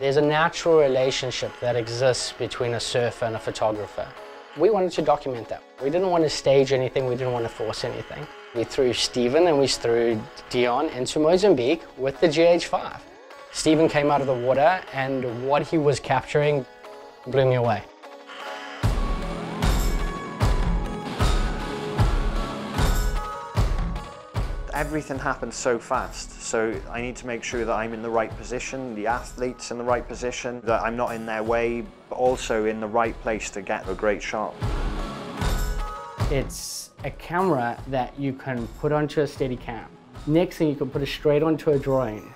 There's a natural relationship that exists between a surfer and a photographer. We wanted to document that. We didn't want to stage anything, we didn't want to force anything. We threw Steven and we threw Dion into Mozambique with the GH5. Steven came out of the water and what he was capturing blew me away. Everything happens so fast, so I need to make sure that I'm in the right position, the athlete's in the right position, that I'm not in their way, but also in the right place to get a great shot. It's a camera that you can put onto a Steadicam. Next thing, you can put it straight onto a drone,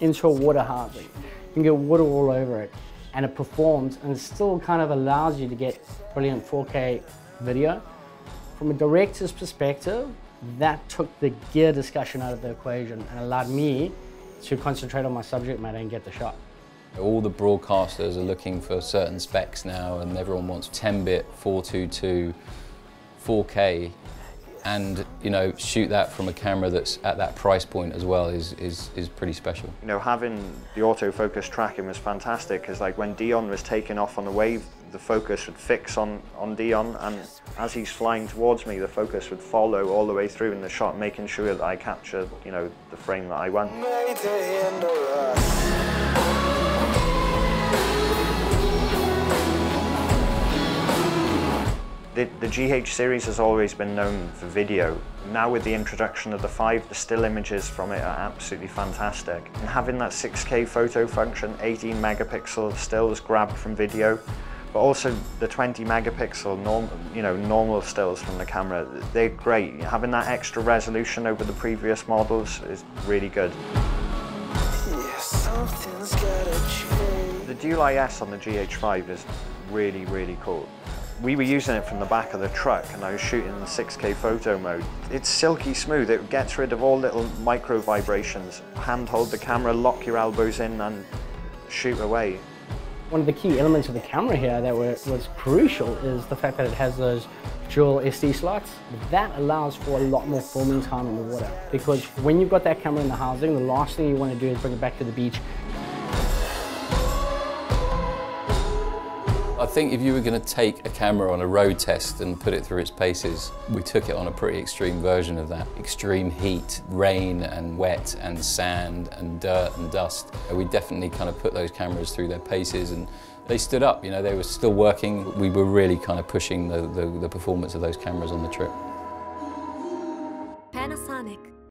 into a water hardly. You can get water all over it, and it performs and still kind of allows you to get brilliant 4K video. From a director's perspective, that took the gear discussion out of the equation and allowed me to concentrate on my subject matter and get the shot. All the broadcasters are looking for certain specs now and everyone wants 10-bit, 422, 4K, and you know, shoot that from a camera that's at that price point as well is pretty special. You know, having the autofocus tracking was fantastic because like when Dion was taking off on the wave, the focus would fix on Dion, and as he's flying towards me, the focus would follow all the way through in the shot, making sure that I capture, you know, the frame that I want. The GH series has always been known for video. Now with the introduction of the 5, the still images from it are absolutely fantastic. And having that 6K photo function, 18 megapixel stills grabbed from video, but also the 20 megapixel normal stills from the camera, they're great. Having that extra resolution over the previous models is really good. The dual IS on the GH5 is really, really cool. We were using it from the back of the truck and I was shooting in the 6K photo mode. It's silky smooth, it gets rid of all little micro vibrations. Handhold the camera, lock your elbows in and shoot away. One of the key elements of the camera here that was crucial is the fact that it has those dual SD slots. That allows for a lot more filming time in the water, because when you've got that camera in the housing, the last thing you want to do is bring it back to the beach. I think if you were going to take a camera on a road test and put it through its paces, we took it on a pretty extreme version of that. Extreme heat, rain and wet and sand and dirt and dust. We definitely kind of put those cameras through their paces and they stood up, you know, they were still working. We were really kind of pushing the performance of those cameras on the trip.